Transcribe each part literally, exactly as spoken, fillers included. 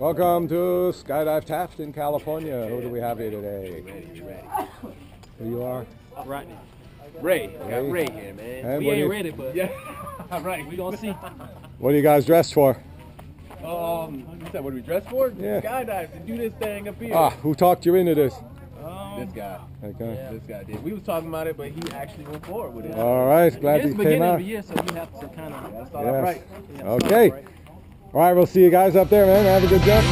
Welcome to Skydive Taft in California. Who do we have here today? Ready, ready. Who you are? Rodney. Ray. Ray. I got Ray here, man. And we ain't you... ready, but yeah. All right, we gonna see. What are you guys dressed for? Um, you said what are we dressed for? Yeah. Skydive to do this thing up here. Ah, who talked you into this? Um, this guy. Okay. Yeah, this guy did. We was talking about it, but he actually went forward with it. All right, glad you came out. It's the beginning of the year, so we have to kind of yeah, start yes. off right. Yeah, okay. Start off right. All right, we'll see you guys up there, man. Have a good jump.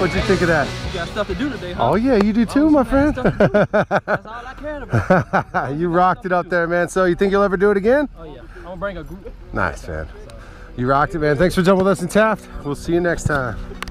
What you think of that? You got stuff to do today, huh? Oh yeah, you do too, oh, my friend. That's all I cared about. You rocked it up there, man. So you think you'll ever do it again? Oh yeah, I'm gonna bring a group. Nice, man. You rocked it, man. Thanks for jumping with us in Taft. We'll see you next time.